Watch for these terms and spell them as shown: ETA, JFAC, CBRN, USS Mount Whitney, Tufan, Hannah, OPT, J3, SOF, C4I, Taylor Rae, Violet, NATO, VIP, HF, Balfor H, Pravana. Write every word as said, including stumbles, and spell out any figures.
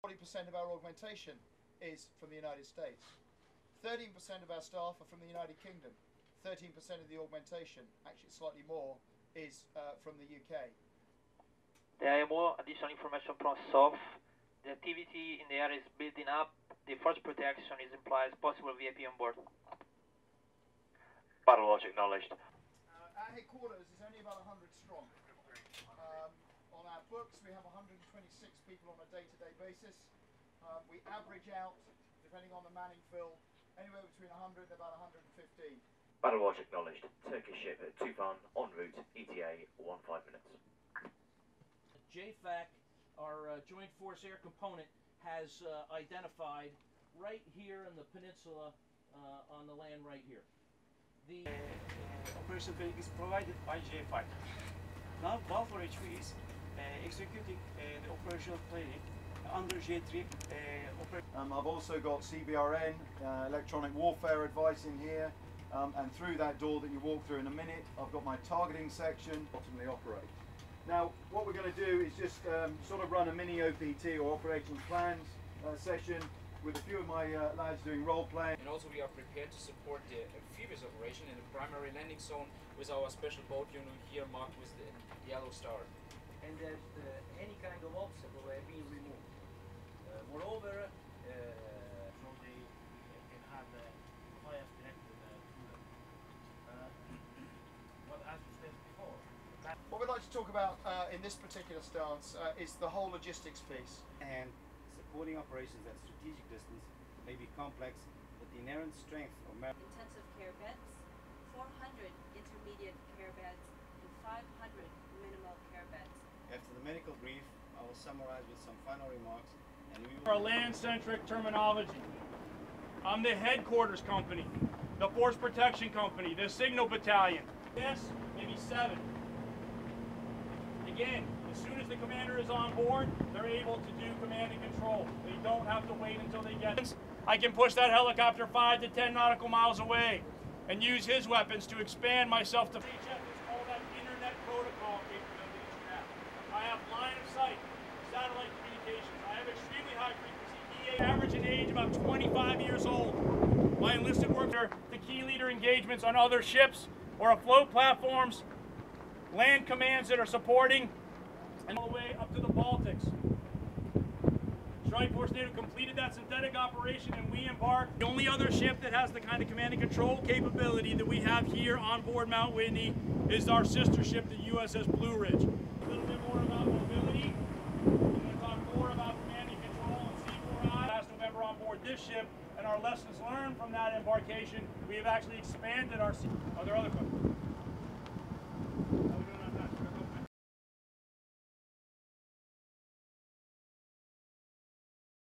forty percent of our augmentation is from the United States. thirteen percent of our staff are from the United Kingdom. thirteen percent of the augmentation, actually slightly more, is uh, from the U K. There are more additional information from S O F. The activity in the area is building up. The force protection is implied as possible V I P on board. Battle lodge acknowledged. Uh, our headquarters is only about one hundred strong. Um, on our books, we have one hundred twenty-six people on a day-to-day basis. Um, we average out, depending on the manning fill, anywhere between one hundred and about one hundred fifteen. Battle watch acknowledged. Turkish ship at Tufan, en route, E T A, fifteen minutes. J FAC, our uh, Joint Force Air Component, has uh, identified right here in the peninsula uh, on the land right here. The uh, uh, operation plan is provided by J FAC. Now Balfor H is uh, executing uh, the operational planning under J three. Uh, um, I've also got C B R N, uh, electronic warfare advice in here, um, and through that door that you walk through in a minute, I've got my targeting section, ultimately operate. Now, what we're going to do is just um, sort of run a mini O P T or operating plans uh, session with a few of my uh, lads doing role playing. And also we are prepared to support the amphibious operation in the primary landing zone with our special boat unit here marked with the yellow star. And that uh, any kind of obstacle will be removed. Uh, moreover, uh, from the uh, can have the uh, fires directed uh, to them. Uh, what as we said before. What we'd like to talk about uh, in this particular stance uh, is the whole logistics piece. And supporting operations at strategic distance may be complex, but the inherent strength of intensive care beds, four hundred intermediate care beds, and five hundred minimal care beds. After the medical brief, I will summarize with some final remarks. And we will... Our land-centric terminology. I'm the headquarters company, the force protection company, the signal battalion. Yes, maybe seven. Again, as soon as the commander is on board, they're able to do command and control. They don't have to wait until they get it. I can push that helicopter five to ten nautical miles away and use his weapons to expand myself to... H F is all that internet protocol capabilities you have. I have line of sight, satellite communications. I have extremely high frequency E A, averaging age about twenty-five years old. My enlisted worker to key leader engagements on other ships or afloat platforms, land commands that are supporting, and all the way up to the Baltics. Strike Force NATO completed that synthetic operation and we embarked. The only other ship that has the kind of command and control capability that we have here on board Mount Whitney is our sister ship, the U S S Blue Ridge. A little bit more about mobility. We're going to talk more about command and control and C four I. Last November on board this ship and our lessons learned from that embarkation, we have actually expanded our... Are there other questions?